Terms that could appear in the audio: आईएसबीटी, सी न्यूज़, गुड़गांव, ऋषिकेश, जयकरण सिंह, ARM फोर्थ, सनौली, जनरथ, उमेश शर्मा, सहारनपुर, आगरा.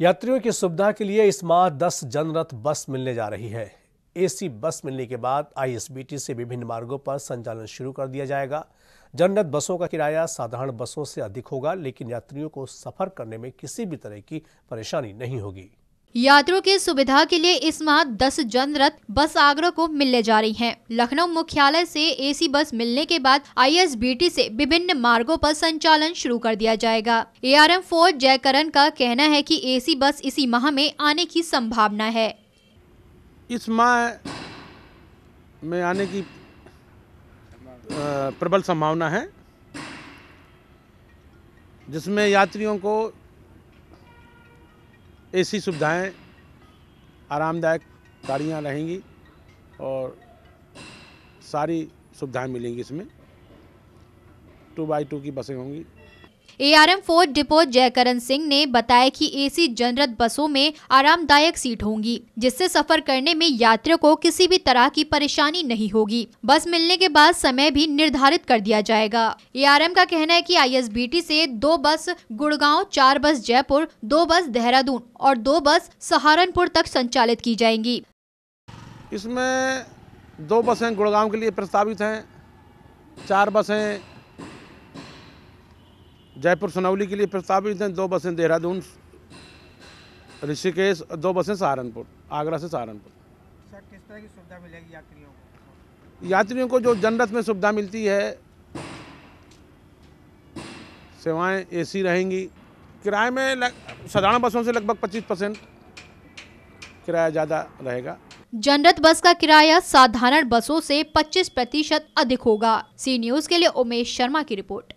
यात्रियों की सुविधा के लिए इस माह 10 जनरथ बस मिलने जा रही है। एसी बस मिलने के बाद आईएसबीटी से विभिन्न मार्गों पर संचालन शुरू कर दिया जाएगा। जनरथ बसों का किराया साधारण बसों से अधिक होगा, लेकिन यात्रियों को सफर करने में किसी भी तरह की परेशानी नहीं होगी। यात्रियों की सुविधा के लिए इस माह 10 जनरथ बस आगरा को मिलने जा रही हैं। लखनऊ मुख्यालय से एसी बस मिलने के बाद आईएसबीटी से विभिन्न मार्गों पर संचालन शुरू कर दिया जाएगा। ARM फोर्थ जयकरण का कहना है कि एसी बस इसी माह में आने की संभावना है। इस माह में आने की प्रबल संभावना है, जिसमें यात्रियों को ऐसी सुविधाएं, आरामदायक गाड़ियाँ रहेंगी और सारी सुविधाएं मिलेंगी। इसमें 2x2 की बसें होंगी। ARM फोर्थ depot जयकरण सिंह ने बताया कि एसी जनरथ बसों में आरामदायक सीट होंगी, जिससे सफर करने में यात्रियों को किसी भी तरह की परेशानी नहीं होगी। बस मिलने के बाद समय भी निर्धारित कर दिया जाएगा। ARM का कहना है कि आईएसबीटी से 2 बस गुड़गांव, 4 बस जयपुर, 2 बस देहरादून और 2 बस सहारनपुर तक संचालित की जाएंगी। इसमें 2 बसें गुड़गांव के लिए प्रस्तावित हैं, 4 बसें जयपुर सनौली के लिए प्रस्तावित हैं, 2 बसें देहरादून ऋषिकेश, 2 बसें सहारनपुर, आगरा से सहारनपुर। सर, किस तरह की सुविधा मिलेगी यात्रियों को? यात्रियों को जो जनरथ में सुविधा मिलती है, सेवाएं एसी रहेंगी। किराए में साधारण बसों से लगभग 25% किराया ज़्यादा रहेगा। जनरथ बस का किराया साधारण बसों से 25% अधिक होगा। सी न्यूज़ के लिए उमेश शर्मा की रिपोर्ट।